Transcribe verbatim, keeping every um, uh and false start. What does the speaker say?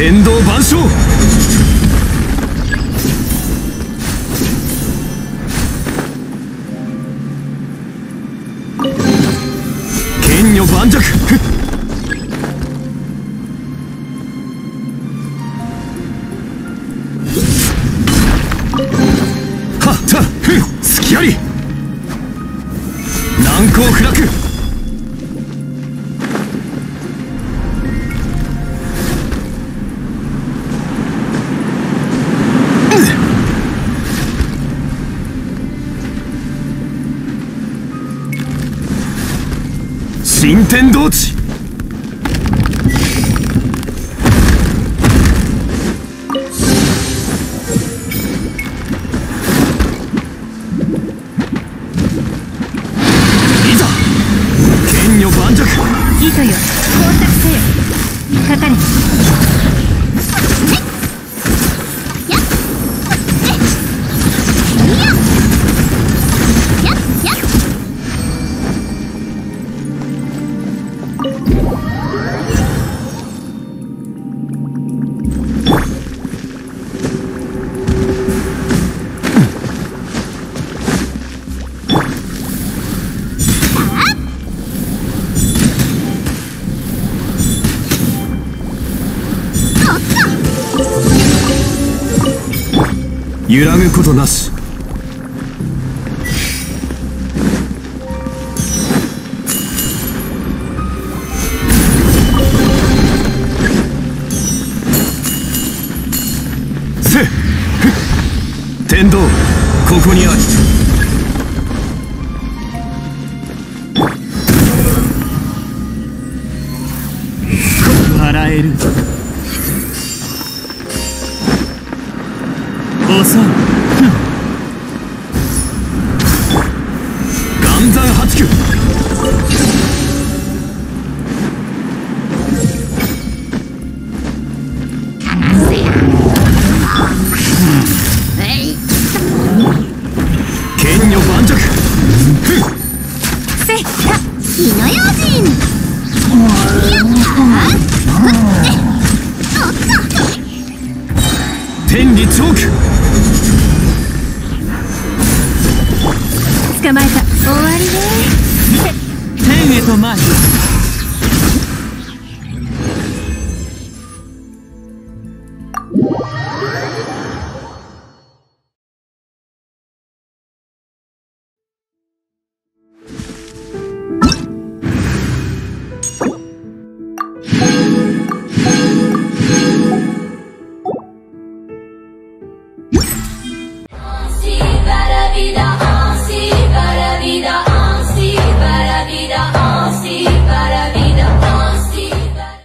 天道万象。剣女盤石。はっはっふ隙あり。難攻不落。 新天道地。いざ剣女盤石。糸よ光沢せよ。かかれ。揺らぐことなし。せっ天道ここにあり。 捕まえた。終わりね。天へと参る。